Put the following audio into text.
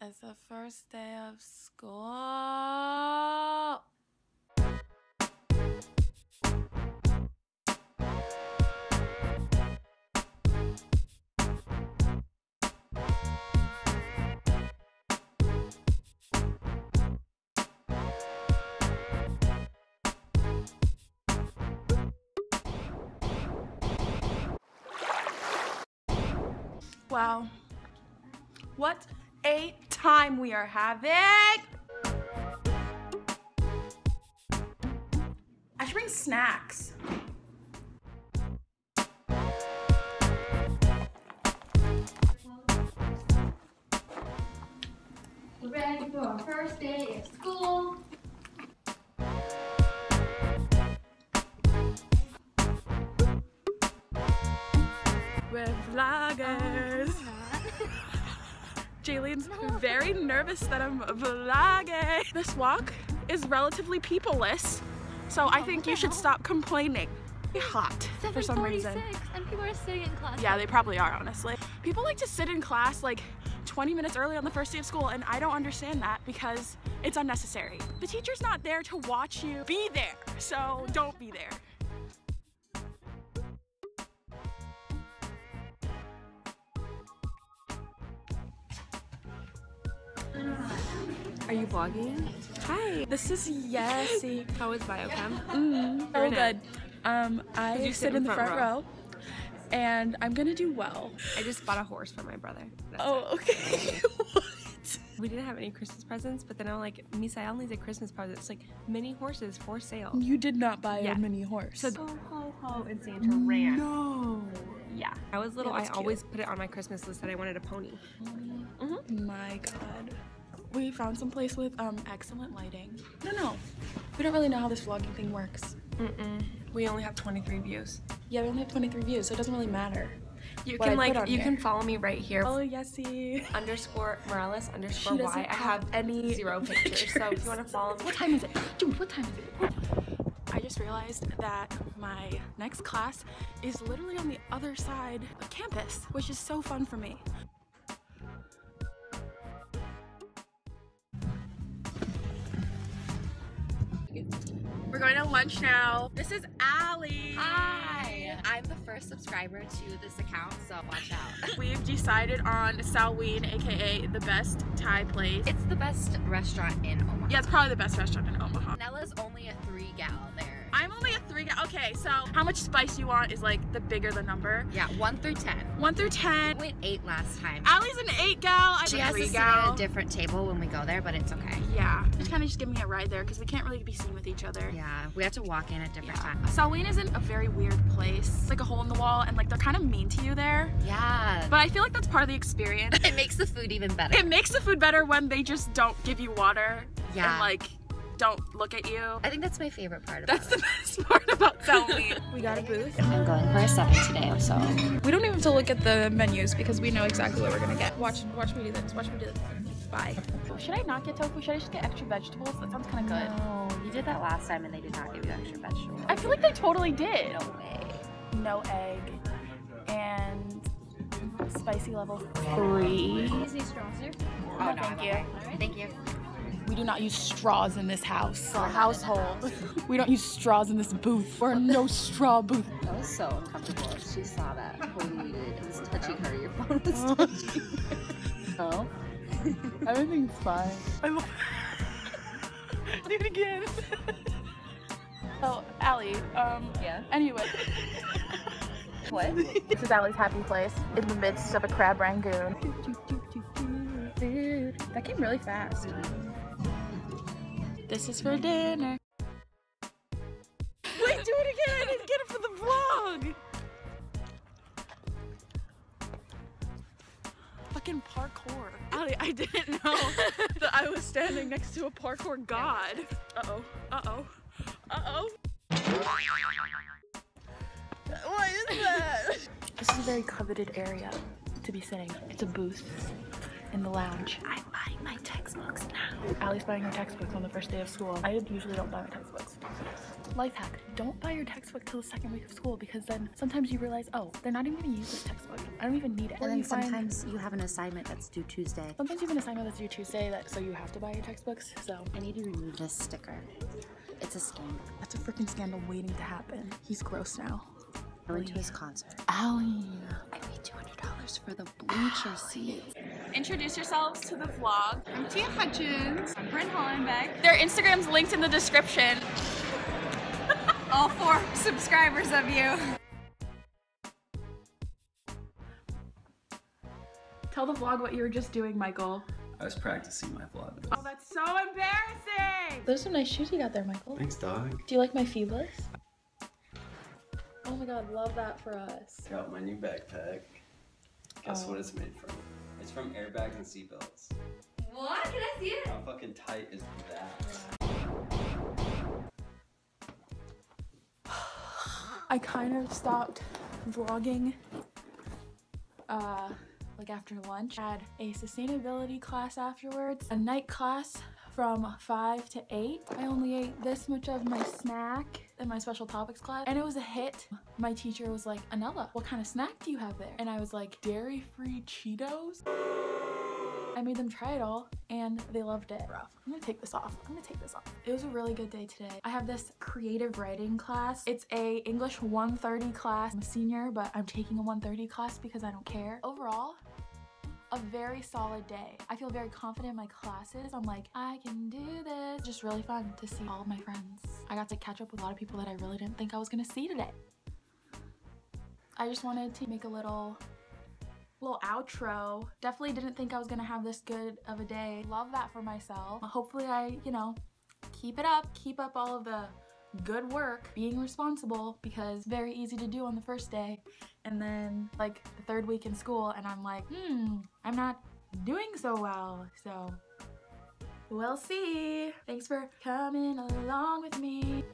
It's the first day of school. Wow, what a time we are having. I should bring snacks. We're ready for our first day of school. We're vloggers. Jaylen's very nervous that I'm vlogging. This walk is relatively people-less, so I think you should stop complaining. It's hot for some reason. And people are sitting in class. Yeah, they probably are, honestly. People like to sit in class like 20 minutes early on the first day of school, and I don't understand that because it's unnecessary. The teacher's not there to watch you be there, so don't be there. Are you vlogging? Hi. This is Yesi. How was biochem? Oh, good. I sit in the front row, and I'm gonna do well. I just bought a horse for my brother. That's okay. What? We didn't have any Christmas presents, but then I'm like, Misael needs a Christmas present. It's like mini horses for sale. You did not buy a mini horse. So ho ho ho and Santa ran. No. Yeah. I was little. I always put it on my Christmas list that I wanted a pony. My God. We found some place with excellent lighting. No, we don't really know how this vlogging thing works. We only have 23 views. Yeah, we only have 23 views, so it doesn't really matter. You can you can follow me right here. Follow Yesi _Morales_Y. I have any zero pictures, so if you want to follow me. What time is it, dude? What time is it? I just realized that my next class is literally on the other side of campus, which is so fun for me. We're going to lunch now. This is Allie. Hi. I'm the first subscriber to this account, so watch out. We've decided on Salween, aka the best Thai place. It's the best restaurant in Omaha. Yeah, it's probably the best restaurant in Omaha. Nella's only a 3 gal there. I'm only a 3 gal. Okay, so how much spice you want is like the bigger the number. Yeah, 1 through 10. 1 through 10. I went 8 last time. Allie's an 8 gal. I'm a 3 gal. She has to sit at a different table when we go there, but it's okay. Yeah, just kind of give me a ride there because we can't really be seen with each other. Yeah, we have to walk in at different times. Salween isn't a very weird place. It's like a hole in the wall, and like they're kind of mean to you there. Yeah. But I feel like that's part of the experience. It makes the food even better. It makes the food better when they just don't give you water. Yeah. And like, don't look at you. I think that's my favorite part about it. That's the best part about Salween. We got a booth. I'm going for a supper today, so. We don't even have to look at the menus because we know exactly what we're gonna get. Watch me do this, watch me do this. Bye. Should I not get tofu? Should I just get extra vegetables? That sounds kind of good. No, you did that last time and they did not give you extra vegetables. I feel like they totally did. No egg. No egg. And spicy level 3. Can you use straws here? Oh, no, thank you. Right. Thank you. We do not use straws in this house, or household. We don't use straws in this booth. We're no straw booth. That was so uncomfortable. She saw that when we did. It was touching her. Your phone was touching her. Oh. Everything's fine. Do it again. Oh, Allie. Yeah. Anyway. What? This is Allie's happy place in the midst of a crab rangoon. That came really fast. This is for dinner. Wait, do it again! I didn't get it for the vlog! Fucking parkour. Allie, I didn't know that I was standing next to a parkour god. Uh-oh. Uh-oh. Uh-oh. What is that? This is a very coveted area to be sitting. It's a booth. In the lounge. I'm buying my textbooks now. Allie's buying her textbooks on the first day of school. I usually don't buy my textbooks. Life hack, don't buy your textbook till the second week of school, because then sometimes you realize, oh, they're not even gonna use this textbook. I don't even need it. And then sometimes you have an assignment that's due Tuesday. Sometimes you have an assignment that's due Tuesday, so you have to buy your textbooks, so. I need to remove this sticker. It's a scandal. That's a freaking scandal waiting to happen. He's gross now. I went to his concert. Allie. I paid $200 for the bleacher seats. Introduce yourselves to the vlog. I'm Tia Hutchins. I'm Bryn Hollenbeck. Their Instagram's linked in the description. All four subscribers of you. Tell the vlog what you were just doing, Michael. I was practicing my vlog. Oh, that's so embarrassing! Those are some nice shoes you got there, Michael. Thanks, dog. Do you like my Phoebus? Oh my god, love that for us. I got my new backpack. Guess what it's made from? It's from airbags and seatbelts. What? Can I see it? How fucking tight is that? I kind of stopped vlogging like after lunch. I had a sustainability class afterwards, a night class from 5 to 8. I only ate this much of my snack in my special topics class, and it was a hit. My teacher was like, Anella, what kind of snack do you have there? And I was like, Dairy-free Cheetos. I made them try it all and they loved it. Rough. I'm gonna take this off. I'm gonna take this off. It was a really good day today. I have this creative writing class. It's a English 130 class. I'm a senior, but I'm taking a 130 class because I don't care. Overall, a very solid day. I feel very confident in my classes. I'm like, I can do this. Just really fun to see all of my friends. I got to catch up with a lot of people that I really didn't think I was gonna see today. I just wanted to make a little outro. Definitely didn't think I was gonna have this good of a day. Love that for myself. Hopefully I, you know, keep it up. Keep up all of the good work, being responsible, because it's very easy to do on the first day. And then like the third week in school and I'm like, I'm not doing so well. So we'll see. Thanks for coming along with me.